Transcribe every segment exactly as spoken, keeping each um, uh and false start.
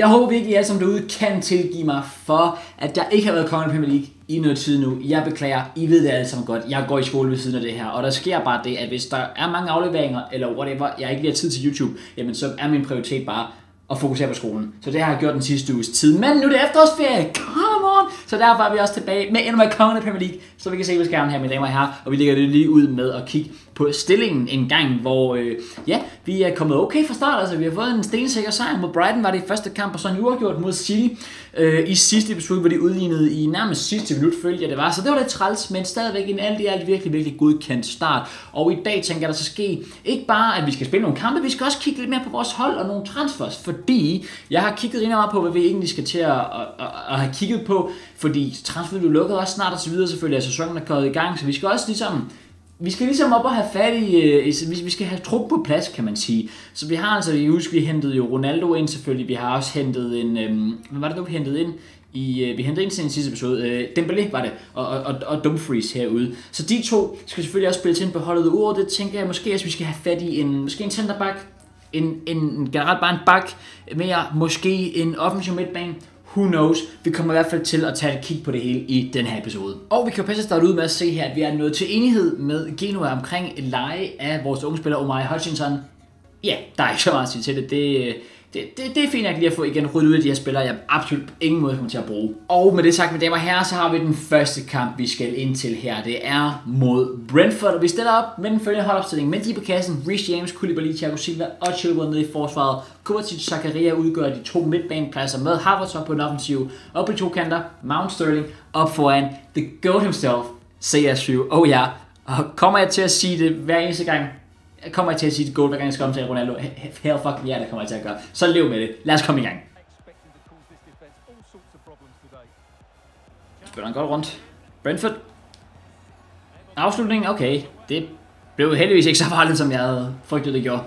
Jeg håber virkelig, at I alle sammen derude kan tilgive mig for, at der ikke har været Kongen af Premier League i noget tid nu. Jeg beklager, I ved det alle sammen godt. Jeg går i skole ved siden af det her, og der sker bare det, at hvis der er mange afleveringer, eller whatever, jeg ikke lige har tid til YouTube, jamen så er min prioritet bare at fokusere på skolen. Så det har jeg gjort den sidste uges tid. Men nu er det efterårsferie! Come on! Så derfor er vi også tilbage med endnu mere Kongen af Premier League, så vi kan se på skærmen her, mine damer og herrer, og vi lægger det lige ud med at kigge på stillingen en gang, hvor øh, ja, vi er kommet okay fra start. Altså vi har fået en stensikker sejr mod Brighton, var det i første kamp, og så en uafgjort mod City øh, i sidste episode, hvor de udlignede i nærmest sidste minut, følger det var. Så det var lidt træls, men stadigvæk en alt i alt virkelig, virkelig godkendt start. Og i dag tænker jeg, der så ske ikke bare, at vi skal spille nogle kampe, vi skal også kigge lidt mere på vores hold og nogle transfers, fordi jeg har kigget rimelig meget på, hvad vi egentlig skal til at, at, at, at have kigget på, fordi transfervinduet lukker også snart og så videre selvfølgelig, at sæsonen er kommet i gang, så vi skal også ligesom Vi skal ligesom op og have fat i, vi skal have trup på plads, kan man sige. Så vi har altså, I husker, vi hentede jo Ronaldo ind selvfølgelig, vi har også hentet en, øhm, hvad var det nu, vi hentede ind? I, vi hentede ind til den sidste episode, øh, Dembélé var det, og, og, og Dumfries herude. Så de to skal selvfølgelig også spille til en beholdet ord, det tænker jeg måske, at vi skal have fat i en, måske en centerback, en, en generelt bare en bak, mere måske en offensiv midtbane. Who knows? Vi kommer i hvert fald til at tage et kig på det hele i den her episode. Og vi kan jo passe starte ud med at se her, at vi er nået til enighed med Genoa omkring et leje af vores unge spiller Omari Hutchinson. Ja, der er ikke så meget at sige til det. Det, det, det, det er fint at lige at få igen ryddet ud af de her spillere, jeg absolut på ingen måde kommer til at bruge. Og med det sagt, mine damer og herrer, så har vi den første kamp, vi skal ind til her. Det er mod Brentford, og vi stiller op med den følgende holdopstilling. Med de på kassen, Reece James, Koulibaly, Thiago Silva og Chilwell nede i forsvaret. Kovacic, Zakaria udgør de to midtbanepladser med Havertz op på den offensive, op på to kanter, Mount Sterling, op foran The Goat himself, C R syv. Oh ja, og kommer jeg til at sige det hver eneste gang? Kommer jeg til at sige det goal, hver gang jeg skal omtale Ronaldo? Hell fucking ja, yeah, det kommer jeg til at gøre. Så lev med det. Lad os komme i gang. Spiller han godt rundt. Brentford. Afslutningen, okay. Det blev heldigvis ikke så farligt, som jeg havde frygtet, det gjorde.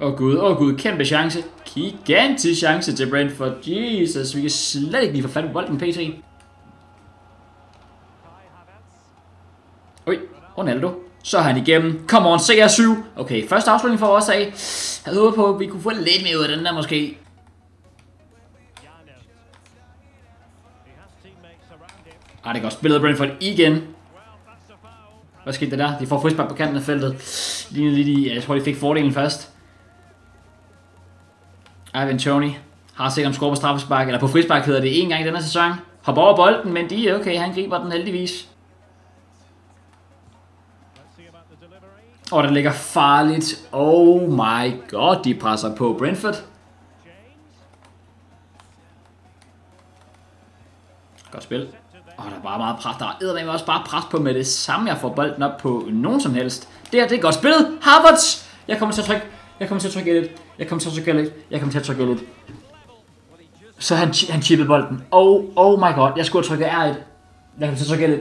Åh gud, åh gud, kæmpe chance. Gigantisk chance til Brentford. Jesus, vi kan slet ikke lige få fat på bolden, P T. Oj, Ronaldo. Så er han igennem. Come on, C R syv. Okay, første afslutning for os af. Jeg havde håbet på, at vi kunne få lidt mere ud af den der måske. Ah, det er godt spillet af Brentford igen. Hvad skete der der? De får frispark på kanten af feltet. Lignede lige de, jeg tror de fik fordelen først. Ivan Toney har sikkert scoret på straffespark, eller på frispark hedder det en gang i denne sæson. Hopper over bolden, men de er okay, han griber den heldigvis. Og der ligger farligt. Oh my god, de presser på Brentford. Godt spil. Og der er bare meget pres. Der er eddermame også bare pres på med det samme. Jeg får bolden op på nogen som helst. Det her, det er godt spillet. Havertz! Jeg kommer til at trykke. Jeg kommer til at trykke lidt. Jeg kommer til at trykke lidt. Jeg kommer til at trykke lidt. Så han, han chippede bolden. Oh, oh my god. Jeg skulle have trykket R et. Jeg kommer til at trykke lidt.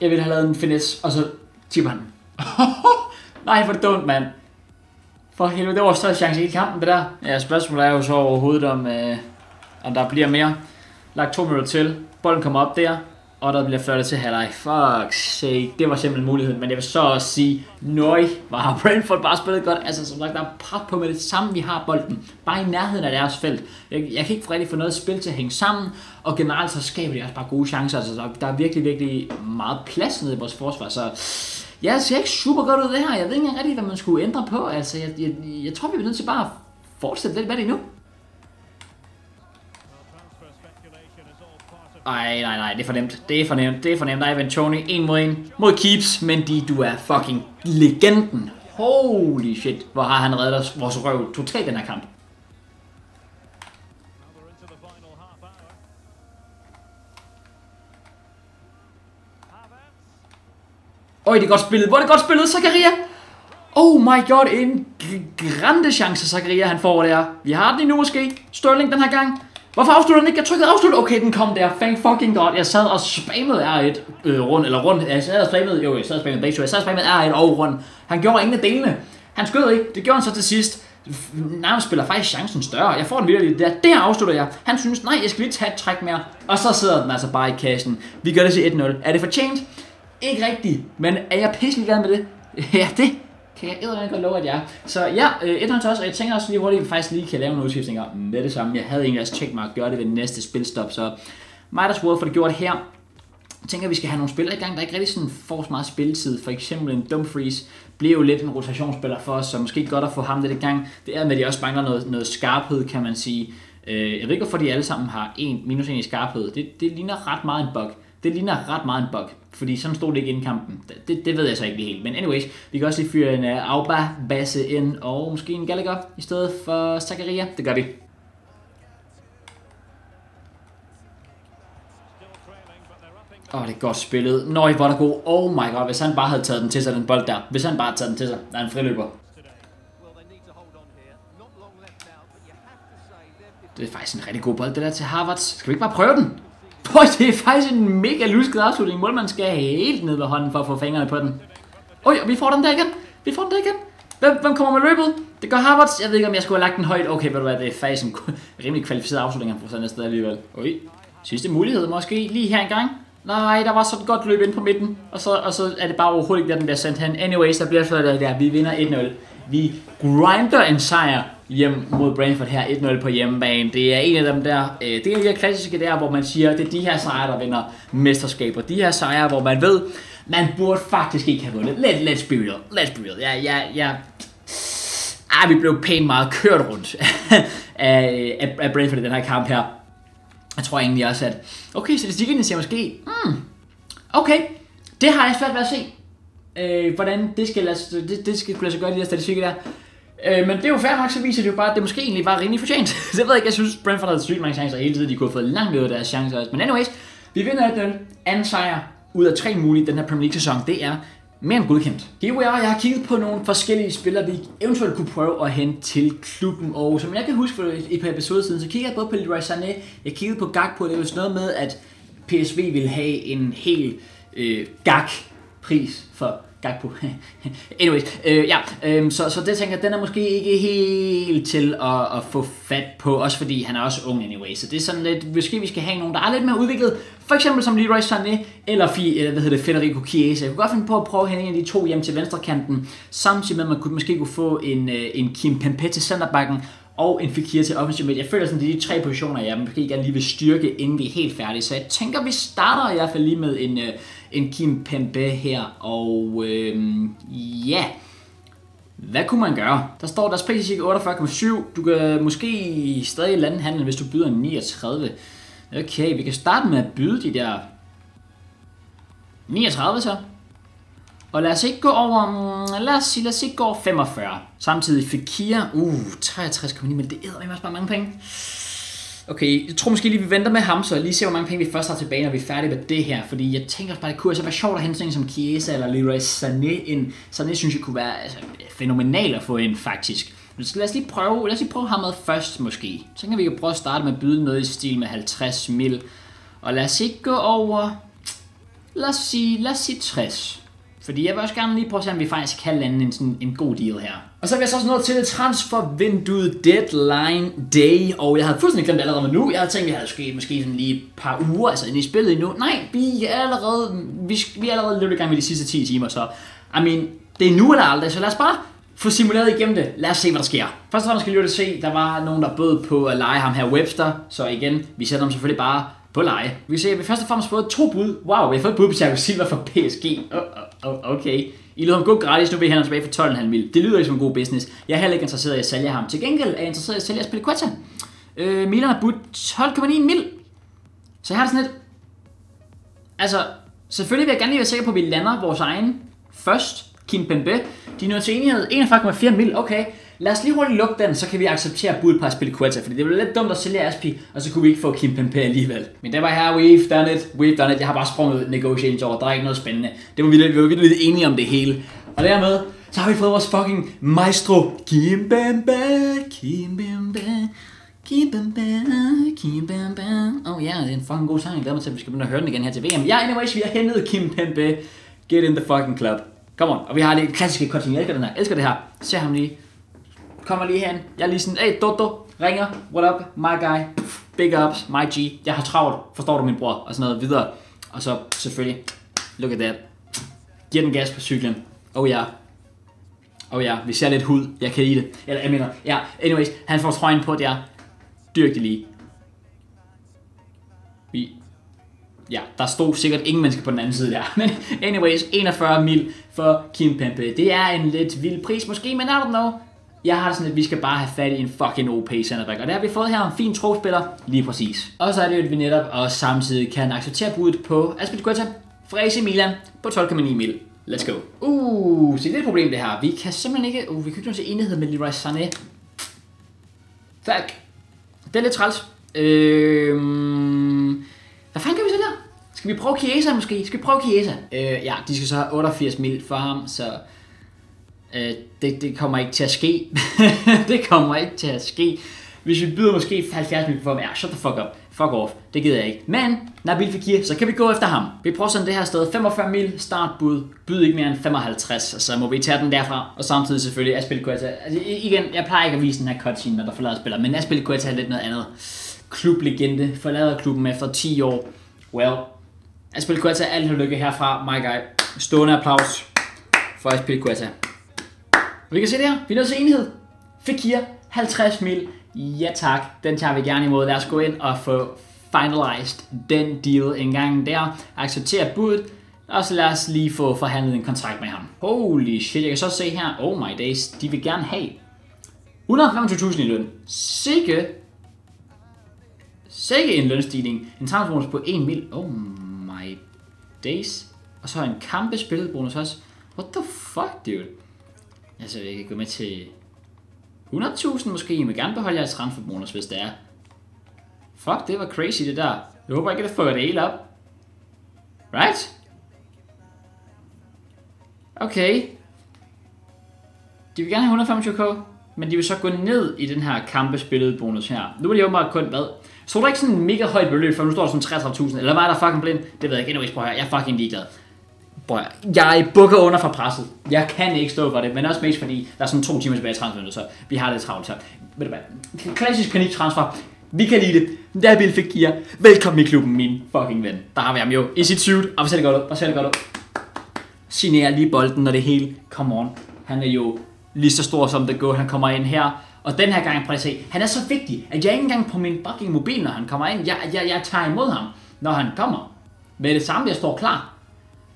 Jeg ville have lavet en finesse, og så chipper han. Nej, for det dumt, mand. For helvede, det var større chance i kampen, det der. Ja, spørgsmålet er jo så overhovedet, om, øh, om der bliver mere. Lagt to minutter til. Bolden kommer op der. Og der bliver fløjtet til halvleg. Fuck sake. Det var simpelthen muligheden. Men jeg vil så også sige, nøj, var Brentford bare spillet godt. Altså, som sagt, der er pres på med det samme, vi har bolden. Bare i nærheden af deres felt. Jeg, jeg kan ikke rigtig få noget spil til at hænge sammen. Og generelt så skaber de også bare gode chancer. Altså, der, der er virkelig, virkelig meget plads nede i vores forsvar. Så ja, det ser ikke super godt ud det her. Jeg ved ikke engang rigtig, hvad man skulle ændre på. Altså, jeg, jeg, jeg tror, vi bliver nødt til bare at fortsætte lidt med det endnu. Ej, nej, nej, det er fornemt. Det er fornemt. Det er fornemt. Der er Ivan Toney en mod en mod Keeps, men de, du er fucking legenden. Holy shit, hvor har han reddet os, vores røv totalt den her kamp. Øj, det er godt spillet. Hvor er det godt spillet, Zakaria? Oh my god, en grande chance, Zakaria han får der. Vi har den nu måske. Sterling den her gang. Hvorfor afslutter den ikke? Jeg trykkede afslut. Okay, den kom der. Thank fucking god. Jeg sad og spammede R et øh, rundt, eller rundt. Jeg sad og spammede, jo, jeg sad og spammede base, jeg sad og spammede R et og rundt. Han gjorde ingen af delene. Han skød ikke. Det gjorde han så til sidst. Nærmest spiller faktisk chancen større. Jeg får den videre lige der. Der afslutter jeg. Han synes, nej, jeg skal lige tage et træk mere. Og så sidder den altså bare i kassen. Vi gør det til et nul. Er det fortjent? Ikke rigtigt, men er jeg pisselig glad med det? Ja, det kan jeg eddermame godt love, at jeg er. Så ja, et nul til os, og jeg tænker også lige hurtigt, at vi faktisk lige kan lave nogle udskiftninger med det samme. Jeg havde egentlig også tænkt mig at gøre det ved næste spilstop, så mig der spurgte for det gjort her. Jeg tænker, at vi skal have nogle spillere i gang, der ikke rigtig sådan får så meget spilletid. For eksempel en Dumfries bliver jo lidt en rotationsspiller for os, så måske godt at få ham lidt i gang. Det er med, at de også mangler noget, noget skarphed, kan man sige. Jeg ved ikke, hvorfor de alle sammen har en minus en i skarphed. Det, det ligner ret meget en bug. Det ligner ret meget en bug, fordi sådan stod det ikke inden kampen. Det, det ved jeg så ikke helt. Men anyways, vi kan også lige fyre en uh, Auba, Basse ind og måske en Gallagher i stedet for Zakaria. Det gør vi. Åh, oh, det er godt spillet. Nøj, hvor er der god. Oh my god, hvis han bare havde taget den til sig, den bold der. Hvis han bare havde taget den til sig. Der er en friløber. Det er faktisk en rigtig god bold, det der til Havertz. Skal vi ikke bare prøve den? Pøj, det er faktisk en mega lusket afslutning. Målmanden skal helt ned ved hånden for at få fingrene på den. Oj, vi får den der igen. Vi får den der igen. Hvem, hvem kommer med løbet? Det gør Havertz. Jeg ved ikke, om jeg skulle have lagt den højt. Okay, ved du hvad, det er faktisk en rimelig kvalificeret afslutning, han får sig næste alligevel. Oj, sidste mulighed måske lige her engang. Nej, der var sådan et godt løb ind på midten. Og så, og så er det bare overhovedet ikke, der den bliver sendt hen. Anyways, der bliver så der, vi vinder et nul. Vi grinder en sejr hjem mod Brentford her, et nul på hjemmebane. Det er en af dem der, øh, det er de her klassiske der, hvor man siger, det er de her sejre, der vinder mesterskaber. De her sejre, hvor man ved, man burde faktisk ikke have vundet. Let, let's be real, let's be real. Ja, ja, ja. Ej, vi blev pænt meget kørt rundt af, af, af Brentford i den her kamp her. Jeg tror egentlig også, at okay, statistikken siger måske, mm, okay, det har jeg svært ved at se. Øh, hvordan det skal, lade, det, det skal kunne lade sig gøre, de der statistikker der. Øh, men det er jo fair nok, så viser det jo bare, at det måske egentlig var rimelig fortjent. Det ved jeg ikke, jeg synes, Brentford havde sygt mange chancer hele tiden, de kunne have fået langt mere af deres chancer også. Men anyways, vi vinder den anden sejr ud af tre mulige den her Premier League-sæson, det er mere end godkendt. Here we are, jeg har kigget på nogle forskellige spillere, vi eventuelt kunne prøve at hente til klubben, og som jeg kan huske for et par episoder siden, så kiggede jeg både på Leroy Sané, jeg kiggede på Gakpo, det var sådan noget med, at P S V ville have en hel øh, Gak pris for Gakpo. Anyways, øh, ja, øh, så, så det tænker jeg, den er måske ikke helt til at, at få fat på, også fordi han er også ung anyway, så det er sådan lidt, måske vi skal have nogen, der er lidt mere udviklet, for eksempel som Leroy Sané, eller, eller hvad hedder det, Federico Chiesa. Jeg kunne godt finde på at prøve at hente en af de to hjem til venstrekanten, samtidig med, at man kunne, måske kunne få en, en Kimpembe til centerbacken, og en Fekir til offensiv midt. Jeg føler sådan, de tre positioner, jeg måske gerne lige vil styrke, inden vi er helt færdige. Så jeg tænker, vi starter i hvert fald lige med en, øh, en Kimpembe her. Og øh, ja, hvad kunne man gøre? Der står, deres pris er otteogfyrre komma syv. Du kan måske stadig lande handlen, hvis du byder en niogtredive. Okay, vi kan starte med at byde de der niogtredive så. Og lad os ikke gå over, lad os, lad os ikke gå over femogfyrre. Samtidig Fekir, uh, treogtres komma ni, men det er også bare mange penge. Okay, jeg tror måske lige, vi venter med ham, så lige se, hvor mange penge vi først har tilbage, når vi er færdige med det her. Fordi jeg tænker også bare, det kunne så være sjovt at hente sådan en som Chiesa eller Leroy Sané ind. Sané synes jeg kunne være altså, fænomenal at få ind, faktisk. Så lad os lige prøve, lad os lige prøve ham med først, måske. Så kan vi jo prøve at starte med at byde noget i stil med halvtreds mil. Og lad os ikke gå over, lad os sige, lad os sige tres. Fordi jeg vil også gerne lige prøve at se, om vi faktisk kan lande en, sådan, en god deal her. Og så er vi så også nået til transfervinduet deadline day. Og jeg havde fuldstændig glemt allerede nu. Jeg havde tænkt, at vi havde måske, måske sådan lige et par uger altså inde i spillet endnu. Nej, vi er allerede, vi, vi er allerede løbet i gang med de sidste ti timer. Så I mean, det er nu eller aldrig, så lad os bare få simuleret igennem det. Lad os se, hvad der sker. Først og fremmest skal vi lige se, der var nogen, der bød på at lege ham her Webster. Så igen, vi sætter dem selvfølgelig bare på leje. Vi ser, at vi først og fremmest fået to bud. Wow, vi har fået et bud på Thiago Silva fra P S G. Oh, oh, okay. I lød ham gå gratis, nu vil jeg have ham tilbage for tolv komma fem mil. Det lyder ikke som en god business. Jeg er heller ikke interesseret i at sælge ham. Til gengæld er jeg interesseret i at sælge Aspilicueta. Øh, Milan har budt tolv komma ni mil. Så jeg har det sådan lidt. Altså, selvfølgelig vil jeg gerne lige være sikker på, at vi lander vores egen først. Kimpembe. De nåede til enighed enogfyrre komma fire mil. Okay. Lad os lige hurtigt lukke den, så kan vi acceptere budet på Aspilicueta, fordi det bliver lidt dumt at sælge Aspi, og så kunne vi ikke få Kimpembe alligevel. Men der var her, we've done it, we've done it. Jeg har bare sprunget negotiations over, der er ikke noget spændende. Det var vi, vi var virkelig enige om det hele. Og dermed, så har vi fået vores fucking maestro, Kimpembe, Kimpembe, Kimpembe, Kimpembe. Oh ja, yeah, det er en fucking god sang. Jeg glæder mig til, at vi skal begynde at høre den igen her til V M. Ja, anyways, vi har hentet Kimpembe. Get in the fucking club. Come on. Og vi har det klassiske cutting. Jeg elsker den her. Jeg elsker det her. Se ham lige. Kommer lige hen. Jeg er lige sådan, hey, Dodo, ringer, what up, my guy, big ups, my G, jeg har travlt, forstår du min bror, og sådan noget videre. Og så selvfølgelig, look at that, giver den gas på cyklen, oh ja, yeah. Og ja, hvis jeg er lidt hud, jeg kan i det. Eller jeg mener, ja, anyways, han får trøjen på, det er dyrktig lige. Vi... Ja, der stod sikkert ingen mennesker på den anden side der. Men anyways, enogfyrre mil for Kimpembe. Det er en lidt vild pris måske, men I don't know. Jeg har det sådan lidt, at vi skal bare have fat i en fucking O P centerback. Og det har vi fået her, en fin trofspiller, lige præcis. Og så er det jo, at vi netop og samtidig kan acceptere budet på Aspilicueta fra A C Milan på tolv komma ni mil. Let's go. Uh, se det er et problem det her. Vi kan simpelthen ikke, uh, vi kan ikke nå til enighed med Leroy Sané. Fuck. Det er lidt træls. Øhm... Hvad fanden kan vi så der? Skal vi prøve Chiesa måske? Skal vi prøve Chiesa? Øh, ja, de skal så have otteogfirs mil for ham, så... Øh, det, det kommer ikke til at ske. Det kommer ikke til at ske. Hvis vi byder måske halvfjerds mil for ham, ja, shut the fuck up. Fuck off. Det gider jeg ikke. Men, Nabil Fekir, så kan vi gå efter ham. Vi prøver sådan det her sted. femogfyrre mil, startbud. Byd ikke mere end femoghalvtreds, og så må vi tage den derfra. Og samtidig selvfølgelig Aspilicueta. Altså, igen, jeg plejer ikke at vise den her cutscene, når der forlader spiller, men Aspilicueta er lidt noget andet. Klublegende, forlader klubben efter ti år. Well, Aspilicueta, alt lykke herfra, my guy. Stående applaus for Aspilicueta. Vi kan se det her, vi er nødt til enighed. Fekir, halvtreds mil. Ja tak, den tager vi gerne imod. Lad os gå ind og få finalized den deal en gang der. Acceptere budet, og så lad os lige få forhandlet en kontrakt med ham. Holy shit, jeg kan så se her, oh my days, de vil gerne have et hundrede og femogtyve tusind i løn. Sikke, sikke en lønstigning. En transferbonus på en mil, oh my days. Og så en kampe spilletbonus også. What the fuck, dude? Altså, jeg kan gå med til... hundrede tusind måske, jeg vil gerne beholde jeres transferbonus, hvis det er. Fuck, det var crazy det der. Jeg håber ikke, at det fucker det hele op. Right? Okay. De vil gerne have et hundrede og femogtyve k, men de vil så gå ned i den her kampespillede bonus her. Nu er det jo bare kun hvad? Så der ikke sådan en mega højt beløb, for nu står der sådan treogtredive tusind, eller var der fucking blind? Det ved jeg ikke, anyways, prøv her. Jeg er fucking ligeglad. Brød, jeg bukker under fra presset. Jeg kan ikke stå for det, men også mest fordi der er sådan to timer tilbage i transfervinduet, så vi har lidt travlt her. Ved du hvad? Klassisk paniktransfer. Vi kan lide det. Nabil Fekir. Velkommen i klubben, min fucking ven. Der har vi ham jo i sit suit. Og vi ser det godt ud. Og vi ser det godt ud. Signerer lige bolden, når det hele. Come on. Han er jo lige så stor som det går. Han kommer ind her. Og den her gang, prøv at se. Han er så vigtig, at jeg ikke engang på min fucking mobil, når han kommer ind. Jeg, jeg, jeg tager imod ham, når han kommer. Med det samme, jeg står klar.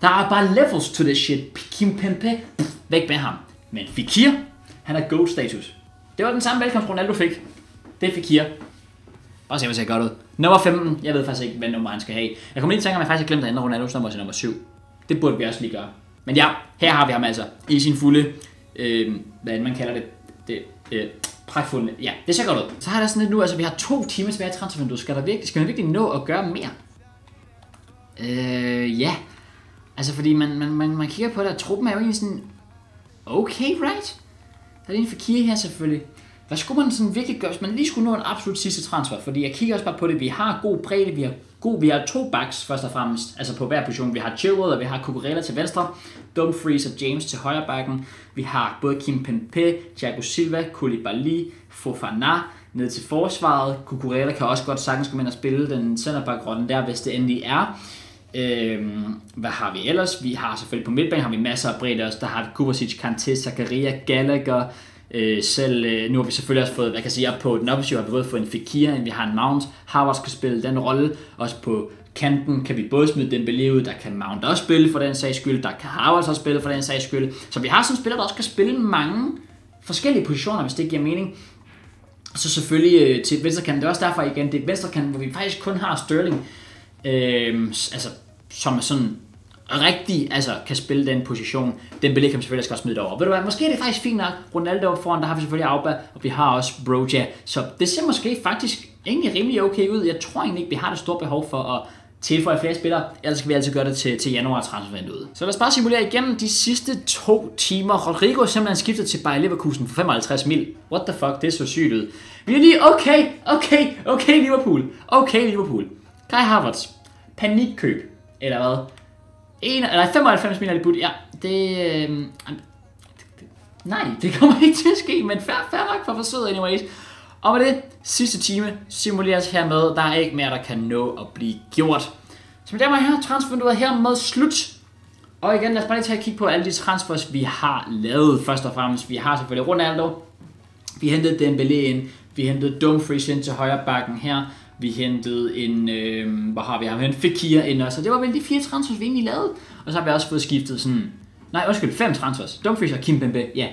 Der er bare levels to this shit. Kimpembe, væk med ham. Men Fekir, han har gold status. Det var den samme velkomst, Ronaldo fik. Det er Fekir. Bare se, hvad ser godt ud. Nummer femten, jeg ved faktisk ikke, hvad nummer han skal have. Jeg kommer lige til at tænke, om jeg faktisk har glemt at ændre Ronaldos nummer til nummer syv. Det burde vi også lige gøre. Men ja, her har vi ham altså i sin fulde, øh, hvad man kalder det, det øh, pragtfulde. Ja, det ser godt ud. Så har der sådan lidt nu, altså vi har to timer tilbage i transfervinduet. Skal, skal man virkelig nå at gøre mere? Øh, ja. Altså fordi man, man, man, man kigger på det, og truppen er jo egentlig sådan, okay, right? Der er en Fekir her selvfølgelig. Hvad skulle man sådan virkelig gøre, hvis man lige skulle nå en absolut sidste transfer? Fordi jeg kigger også bare på det, vi har god bredde, vi har, god, vi har to backs først og fremmest, altså på hver position. Vi har Chilwell, og vi har Cucurella til venstre, Dumfries og James til højre backen. Vi har både Kimpembe, Thiago Silva, Koulibaly, Fofana ned til forsvaret. Cucurella kan også godt sagtens komme ind og spille den centerback-rotten der, hvis det endelig er. Øhm, hvad har vi ellers? Vi har selvfølgelig på midtbanen har vi masser af bredde også. Der har vi Kovacic, Kanté, Zakaria, Gallagher. Øh, selv, øh, nu har vi selvfølgelig også fået, hvad kan jeg sige, op på den offensive har vi både fået en Fekir, vi har en Mount. Havertz kan spille den rolle. Også på kanten kan vi både smide Dembélé ud, der kan Mount også spille for den sags skyld, der kan Havertz også spille for den sags skyld. Så vi har sådan spillere, der også kan spille mange forskellige positioner, hvis det giver mening. Så selvfølgelig øh, til venstrekanten, det er også derfor igen, det er venstrekanten, hvor vi faktisk kun har Sterling. Øh, altså som er sådan rigtig, altså kan spille den position. Den belæg kan selvfølgelig også smide over. Ved du hvad, måske er det faktisk fint nok. Ronaldo op foran, der har vi selvfølgelig Auba, og vi har også Broja. Så det ser måske faktisk egentlig rimelig okay ud. Jeg tror egentlig ikke, vi har det store behov for at tilføje flere spillere. Ellers skal vi altid gøre det til, til januar transfervinduet. Så lad os bare simulere igennem de sidste to timer. Rodrigo er simpelthen skiftet til Bayer Leverkusen for femoghalvtreds mil. What the fuck, det er så sygt ud. Vi er lige okay, okay, okay Liverpool. Okay Liverpool. Kai Havertz. Panikkøb. Eller hvad? En, eller femoghalvfems mil er det budt. Ja, det, øh, det, det... Nej, det kommer ikke til at ske, men fair, fair nok for forsøget anyways. Og med det, sidste time simuleres hermed. Der er ikke mere, der kan nå at blive gjort. Så med det var her, transfervinduet hermed slut. Og igen, lad os bare lige tage og kigge på alle de transfers, vi har lavet. Først og fremmest, vi har selvfølgelig Ronaldo. Vi hentede Dembélé ind. Vi hentede Dumfries ind til højre bakken her. Vi hentede en, øh, hvor har vi ham hen? Fekir ind også. Og det var vel de fire transfers, vi egentlig lavede. Og så har vi også fået skiftet sådan... Nej, undskyld, fem transfers. Dumfries og Kimpembe, ja.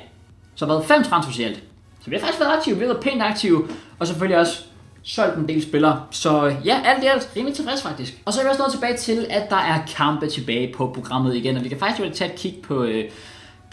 Så har været fem transfers i alt. Så vi har faktisk været aktive, vi har været pænt aktive. Og selvfølgelig også solgt en del spillere. Så ja, alt i alt rimelig tilfreds faktisk. Og så er vi også nået tilbage til, at der er kampe tilbage på programmet igen. Og vi kan faktisk jo tage et kig på, øh,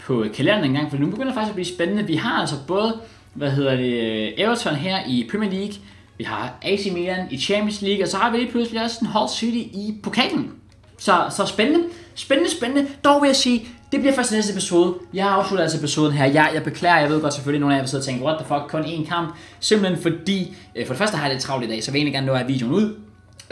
på kalenderen en gang, for nu begynder det faktisk at blive spændende. Vi har altså både... Hvad hedder det, Everton her i Premier League, vi har A C Milan i Champions League, og så har vi lige pludselig også en Hull City i pokalen. Så, så spændende, spændende, spændende. Dog vil jeg sige, det bliver først næste episode. Jeg har afsluttet altså episoden her. Jeg, jeg beklager, jeg ved godt selvfølgelig, at nogle af jer sidder og tænker, what the fuck, kun én kamp. Simpelthen fordi, for det første har jeg lidt travlt i dag, så vil jeg egentlig gerne nå at have videoen ud.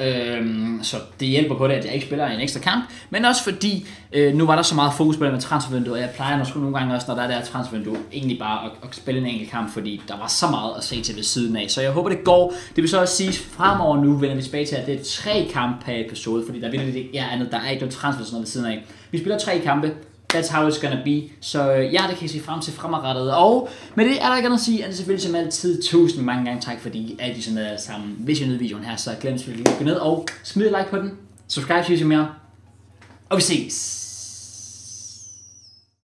Øhm, så det hjælper på det, at jeg ikke spiller en ekstra kamp. Men også fordi, øh, nu var der så meget fokus på det med transfervinduet, og jeg plejer måske nogle gange også, når der er der transfervindue, egentlig bare at, at spille en enkelt kamp, fordi der var så meget at se til ved siden af. Så jeg håber det går. Det vil så også sige, fremover nu vender vi tilbage til, at det er tre kampe per episode, fordi der er virkelig ikke andet, der er ikke noget transfer sådan noget ved siden af. Vi spiller tre kampe. That's how it's gonna be. Så ja, det kan I se frem til fremadrettet. Og med det er der ikke andet at sige, at det selvfølgelig som altid tusind mange gange tak, fordi at I sådan noget sammen. Hvis I nød videoen her, så glem selvfølgelig at gå ned og smid et like på den. Subscribe, hvis I ser mere. Og vi ses!